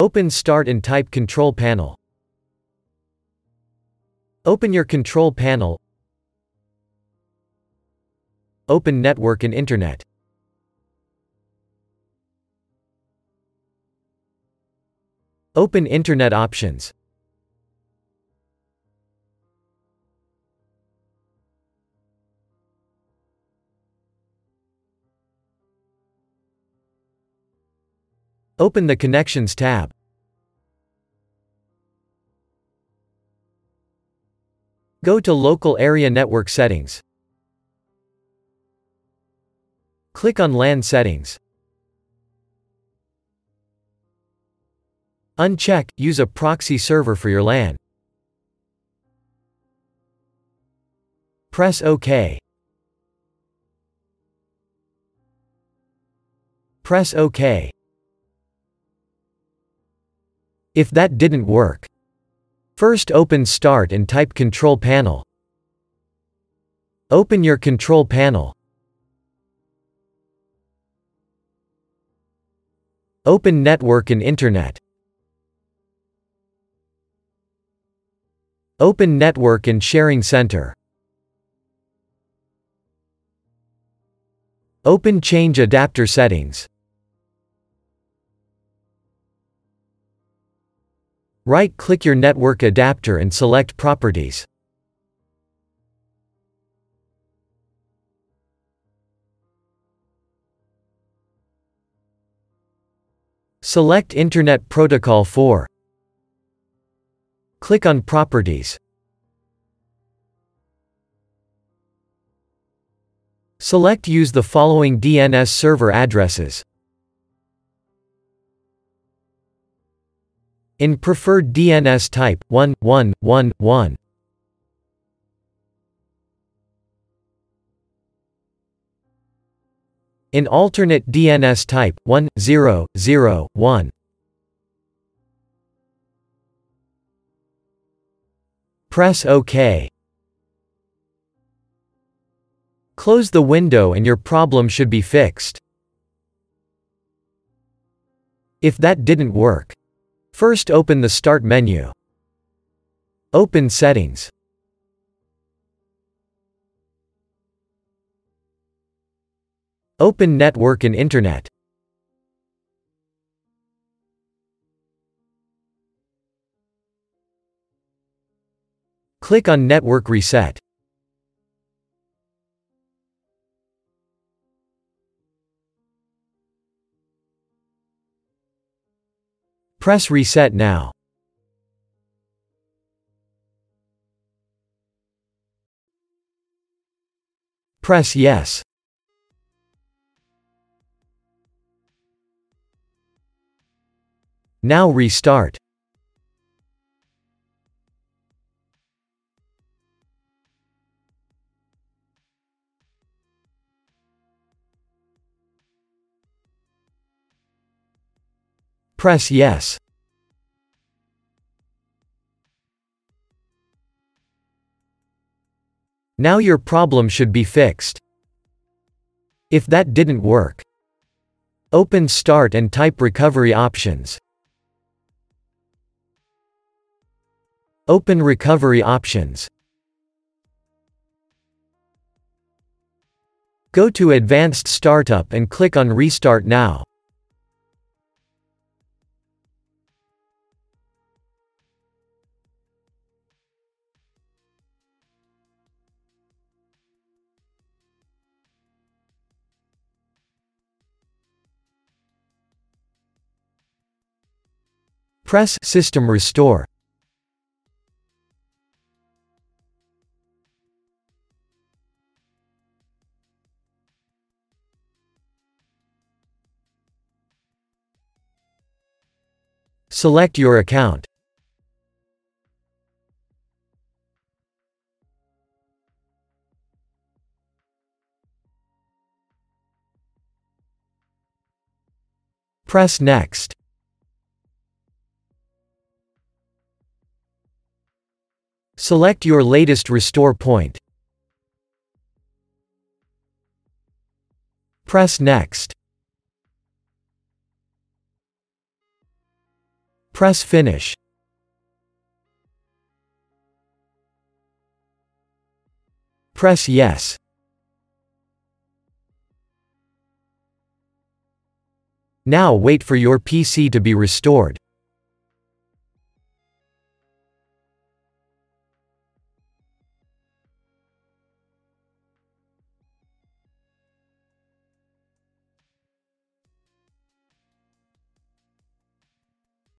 Open Start and type Control Panel. Open your Control Panel. Open Network and Internet. Open Internet Options. Open the Connections tab. Go to Local Area Network Settings. Click on LAN Settings. Uncheck Use a proxy server for your LAN. Press OK. Press OK. If that didn't work, first open Start and type Control Panel. Open your Control Panel. Open Network and Internet. Open Network and Sharing Center. Open Change Adapter Settings. Right-click your network adapter and select Properties. Select Internet Protocol 4. Click on Properties. Select Use the following DNS server addresses. In preferred DNS type, 1.1.1.1. In alternate DNS type, 1.0.0.1. Press OK. Close the window and your problem should be fixed. If that didn't work, first open the Start menu. Open Settings. Open Network and Internet. Click on Network Reset. Press Reset now. Press Yes. Now restart. Press Yes. Now your problem should be fixed. If that didn't work, open Start and type Recovery Options. Open Recovery Options. Go to Advanced Startup and click on Restart Now. Press System Restore. Select your account. Press Next. Select your latest restore point. Press Next. Press finish. Press yes. Now wait for your PC to be restored.